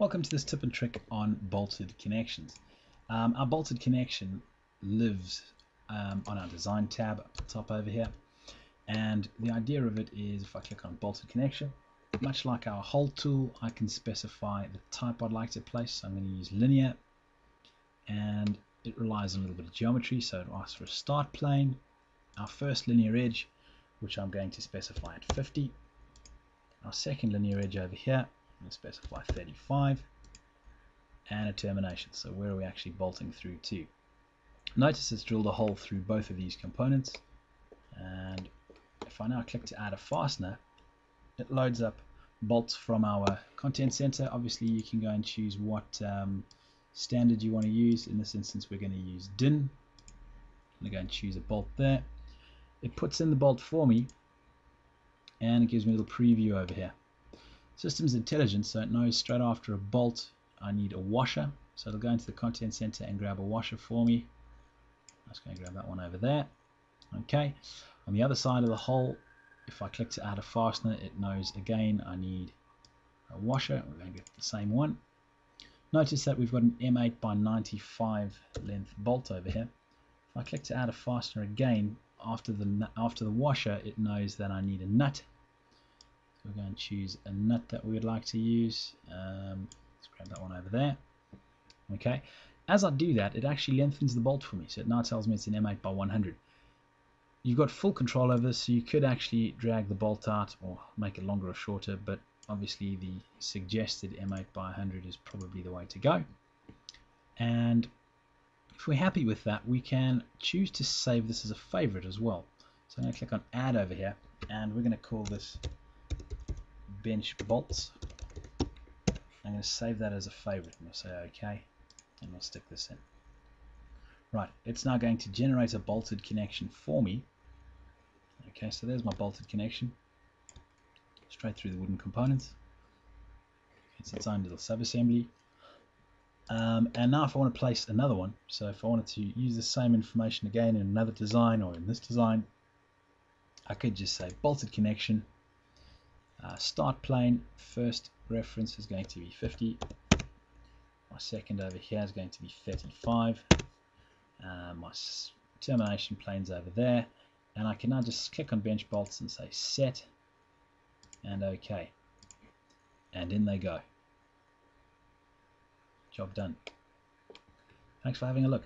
Welcome to this tip and trick on bolted connections. Our bolted connection lives on our design tab up the top over here, and the idea of it is if I click on bolted connection, much like our hold tool, I can specify the type I'd like to place. So I'm going to use linear, and it relies on a little bit of geometry, so it asks for a start plane, our first linear edge, which I'm going to specify at 50, our second linear edge over here, I'm going to specify 35, and a termination, so where are we actually bolting through to. Notice it's drilled a hole through both of these components, and if I now click to add a fastener, it loads up bolts from our content center. Obviously you can go and choose what standard you want to use. In this instance we're going to use DIN. I'm going to go and choose a bolt there. It puts in the bolt for me, and it gives me a little preview over here. Systems intelligence, so it knows straight after a bolt I need a washer, so it'll go into the content center and grab a washer for me. I'm just going to grab that one over there. Okay, on the other side of the hole, if I click to add a fastener, it knows again I need a washer. We're going to get the same one. Notice that we've got an M8 by 95 length bolt over here. If I click to add a fastener again, after the washer, it knows that I need a nut. So we're going to choose a nut that we would like to use. Let's grab that one over there. Okay. As I do that, it actually lengthens the bolt for me. So it now tells me it's an M8 by 100. You've got full control over this, so you could actually drag the bolt out or make it longer or shorter, but obviously the suggested M8 by 100 is probably the way to go. And if we're happy with that, we can choose to save this as a favorite as well. So I'm going to click on add over here, and we're going to call this bench bolts. I'm going to save that as a favorite, and I'll say OK, and we'll stick this in. Right, it's now going to generate a bolted connection for me. Okay, so there's my bolted connection, straight through the wooden components. It's its own little sub-assembly. And now if I want to place another one, so if I wanted to use the same information again in another design or in this design, I could just say bolted connection, start plane, first reference is going to be 50, my second over here is going to be 35, my termination plane's over there, and I can now just click on bench bolts and say set and OK, and in they go. Job done. Thanks for having a look.